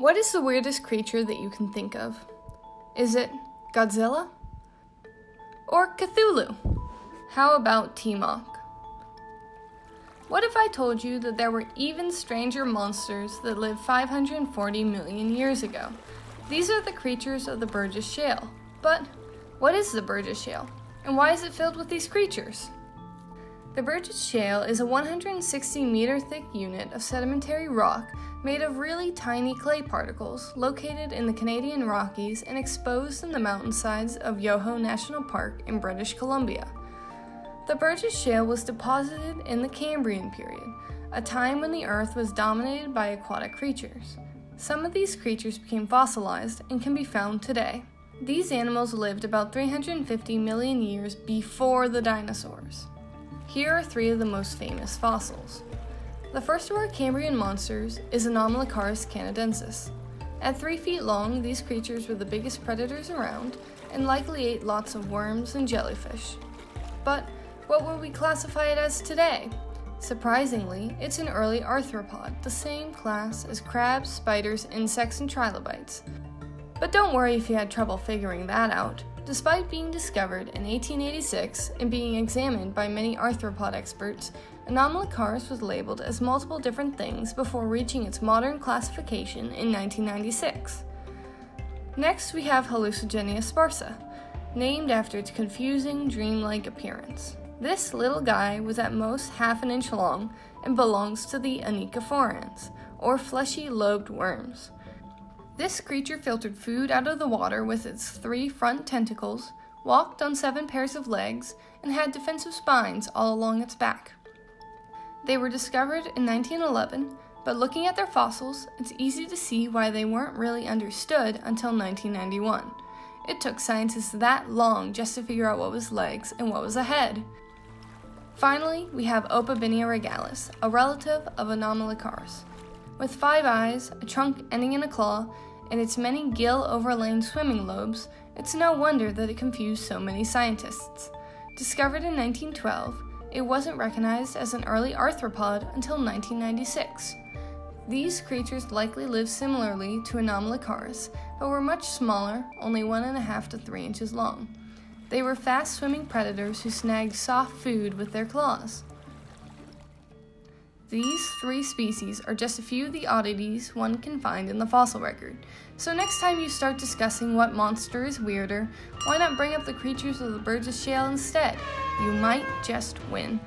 What is the weirdest creature that you can think of? Is it Godzilla? Or Cthulhu? How about T-Monk? What if I told you that there were even stranger monsters that lived 540 million years ago? These are the creatures of the Burgess Shale. But what is the Burgess Shale? And why is it filled with these creatures? The Burgess Shale is a 160-meter-thick unit of sedimentary rock made of really tiny clay particles located in the Canadian Rockies and exposed in the mountainsides of Yoho National Park in British Columbia. The Burgess Shale was deposited in the Cambrian period, a time when the Earth was dominated by aquatic creatures. Some of these creatures became fossilized and can be found today. These animals lived about 350 million years before the dinosaurs. Here are three of the most famous fossils. The first of our Cambrian monsters is Anomalocaris canadensis. At 3 feet long, these creatures were the biggest predators around and likely ate lots of worms and jellyfish. But what would we classify it as today? Surprisingly, it's an early arthropod, the same class as crabs, spiders, insects, and trilobites. But don't worry if you had trouble figuring that out. Despite being discovered in 1886 and being examined by many arthropod experts, Anomalocaris was labeled as multiple different things before reaching its modern classification in 1996. Next, we have Hallucigenia sparsa, named after its confusing, dreamlike appearance. This little guy was at most half an inch long and belongs to the Anicophorans, or fleshy-lobed worms. This creature filtered food out of the water with its three front tentacles, walked on 7 pairs of legs, and had defensive spines all along its back. They were discovered in 1911, but looking at their fossils, it's easy to see why they weren't really understood until 1991. It took scientists that long just to figure out what was legs and what was a head. Finally, we have Opabinia regalis, a relative of Anomalocaris. With 5 eyes, a trunk ending in a claw, and its many gill-overlain swimming lobes, it's no wonder that it confused so many scientists. Discovered in 1912, it wasn't recognized as an early arthropod until 1996. These creatures likely lived similarly to Anomalocaris, but were much smaller, only 1.5 to 3 inches long. They were fast-swimming predators who snagged soft food with their claws. These 3 species are just a few of the oddities one can find in the fossil record. So next time you start discussing what monster is weirder, why not bring up the creatures of the Burgess Shale instead? You might just win.